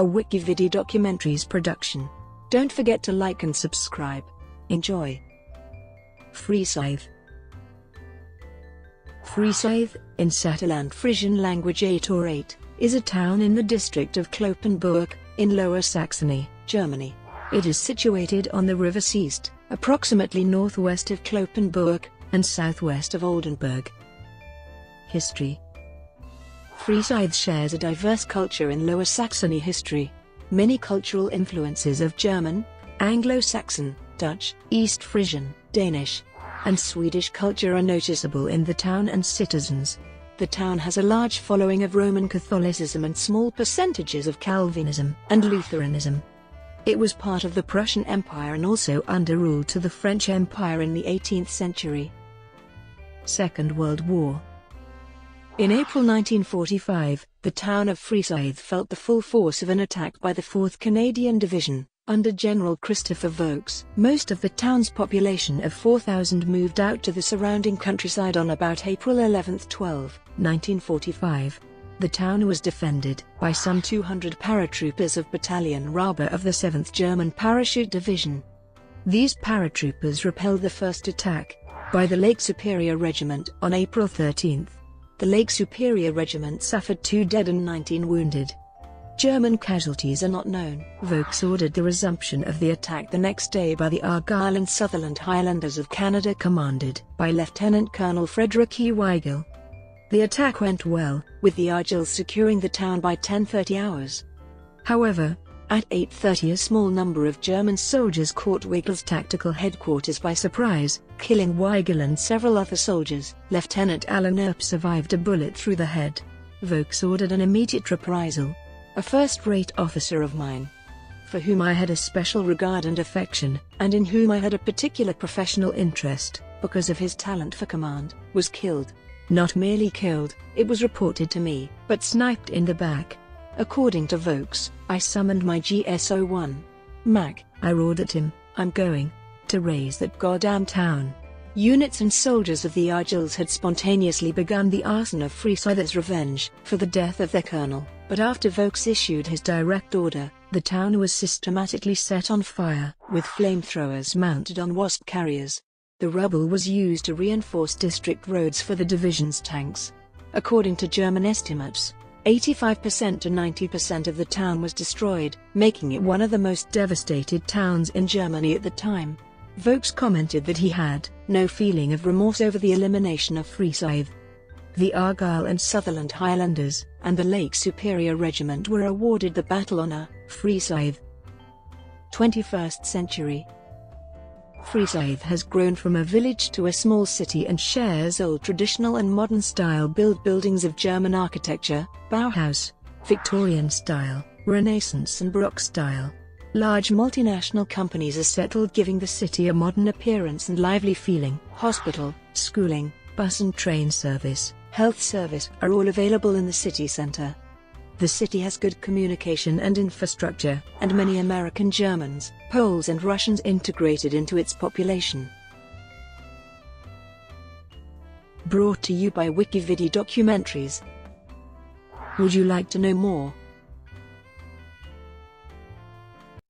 a Wikividi Documentaries production. Don't forget to like and subscribe. Enjoy. Friesoythe. Friesoythe, in Saterland Frisian language 8 or 8, is a town in the district of Cloppenburg, in Lower Saxony, Germany. It is situated on the River Soeste, approximately northwest of Cloppenburg, and southwest of Oldenburg. History. Friesoythe shares a diverse culture in Lower Saxony history. Many cultural influences of German, Anglo-Saxon, Dutch, East Frisian, Danish, and Swedish culture are noticeable in the town and citizens. The town has a large following of Roman Catholicism and small percentages of Calvinism and Lutheranism. It was part of the Prussian Empire and also under rule to the French Empire in the 18th century. Second World War. In April 1945, the town of Friesoythe felt the full force of an attack by the 4th Canadian Division, under General Christopher Vokes. Most of the town's population of 4,000 moved out to the surrounding countryside on about April 11–12, 1945. The town was defended by some 200 paratroopers of Battalion Raba of the 7th German Parachute Division. These paratroopers repelled the first attack by the Lake Superior Regiment on April 13. The Lake Superior Regiment suffered 2 dead and 19 wounded. German casualties are not known. Vokes ordered the resumption of the attack the next day by the Argyll and Sutherland Highlanders of Canada, commanded by Lieutenant Colonel Frederick E. Weigel. The attack went well, with the Argyll securing the town by 10:30 hours. However, at 8:30 a small number of German soldiers caught Weigel's tactical headquarters by surprise, killing Weigel and several other soldiers. Lieutenant Alan Earp survived a bullet through the head. Vokes ordered an immediate reprisal. A first-rate officer of mine, for whom I had a special regard and affection, and in whom I had a particular professional interest, because of his talent for command, was killed. Not merely killed, it was reported to me, but sniped in the back. According to Vokes, I summoned my GSO1. Mac, I roared at him, I'm going to raise that goddamn town. Units and soldiers of the Argylls had spontaneously begun the arson of Friesoythe as revenge for the death of their colonel, but after Vokes issued his direct order, the town was systematically set on fire, with flamethrowers mounted on wasp carriers. The rubble was used to reinforce district roads for the division's tanks. According to German estimates, 85% to 90% of the town was destroyed, making it one of the most devastated towns in Germany at the time. Vokes commented that he had no feeling of remorse over the elimination of Friesoythe. The Argyll and Sutherland Highlanders and the Lake Superior Regiment were awarded the battle honour. Friesoythe. 21st century. Friesoythe has grown from a village to a small city and shares old traditional and modern style buildings of German architecture, Bauhaus, Victorian style, Renaissance and Baroque style. Large multinational companies are settled, giving the city a modern appearance and lively feeling. Hospital, schooling, bus and train service, health service are all available in the city centre. The city has good communication and infrastructure, and many American Germans, Poles and Russians integrated into its population. Brought to you by Wikividi Documentaries. Would you like to know more?